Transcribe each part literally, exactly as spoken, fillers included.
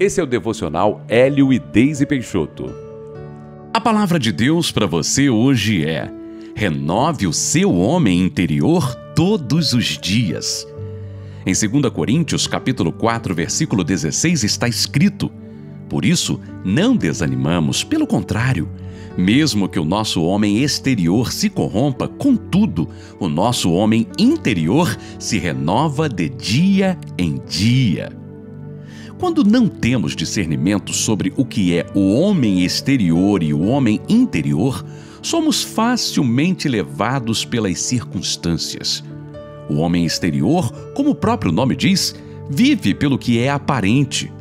Esse é o devocional Hélio e Deise Peixoto. A palavra de Deus para você hoje é: renove o seu homem interior todos os dias. Em segunda Coríntios, capítulo quatro, versículo dezesseis, está escrito: por isso, não desanimamos, pelo contrário, mesmo que o nosso homem exterior se corrompa, contudo, o nosso homem interior se renova de dia em dia. Quando não temos discernimento sobre o que é o homem exterior e o homem interior, somos facilmente levados pelas circunstâncias. O homem exterior, como o próprio nome diz, vive pelo que é aparente.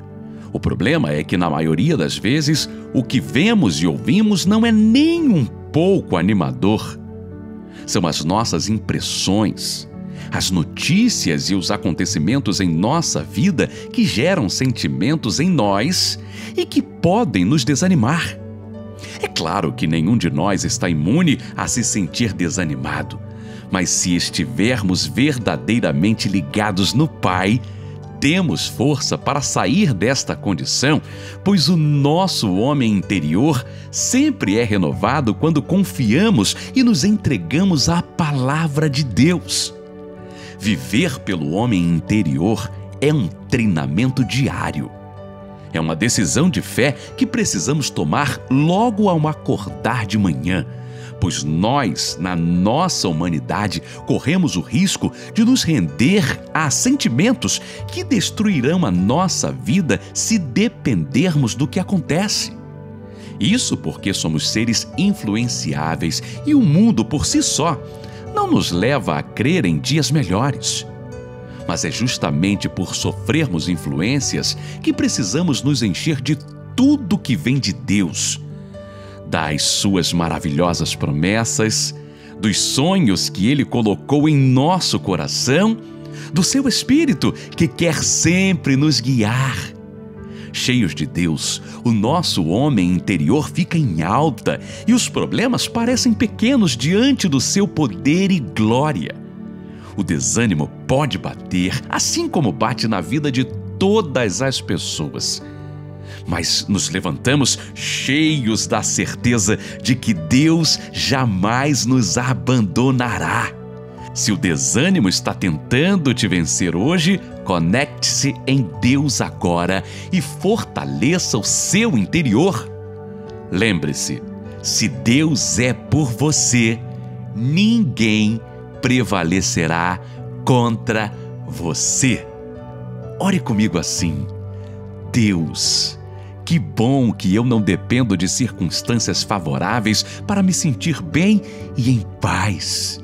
O problema é que, na maioria das vezes, o que vemos e ouvimos não é nem um pouco animador. São as nossas impressões, as notícias e os acontecimentos em nossa vida que geram sentimentos em nós e que podem nos desanimar. É claro que nenhum de nós está imune a se sentir desanimado, mas se estivermos verdadeiramente ligados no Pai, temos força para sair desta condição, pois o nosso homem interior sempre é renovado quando confiamos e nos entregamos à palavra de Deus. Viver pelo homem interior é um treinamento diário. É uma decisão de fé que precisamos tomar logo ao acordar de manhã, pois nós, na nossa humanidade, corremos o risco de nos render a sentimentos que destruirão a nossa vida se dependermos do que acontece. Isso porque somos seres influenciáveis e o mundo por si só não nos leva a crer em dias melhores. Mas é justamente por sofrermos influências que precisamos nos encher de tudo que vem de Deus, das suas maravilhosas promessas, dos sonhos que Ele colocou em nosso coração, do seu Espírito que quer sempre nos guiar. Cheios de Deus, o nosso homem interior fica em alta e os problemas parecem pequenos diante do seu poder e glória. O desânimo pode bater, assim como bate na vida de todas as pessoas. Mas nos levantamos cheios da certeza de que Deus jamais nos abandonará. Se o desânimo está tentando te vencer hoje, conecte-se em Deus agora e fortaleça o seu interior. Lembre-se, se Deus é por você, ninguém prevalecerá contra você. Ore comigo assim: Deus, que bom que eu não dependo de circunstâncias favoráveis para me sentir bem e em paz.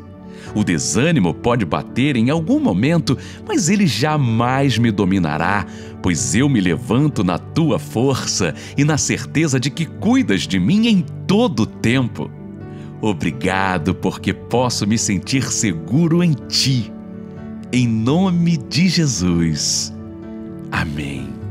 O desânimo pode bater em algum momento, mas ele jamais me dominará, pois eu me levanto na tua força e na certeza de que cuidas de mim em todo o tempo. Obrigado, porque posso me sentir seguro em ti. Em nome de Jesus. Amém.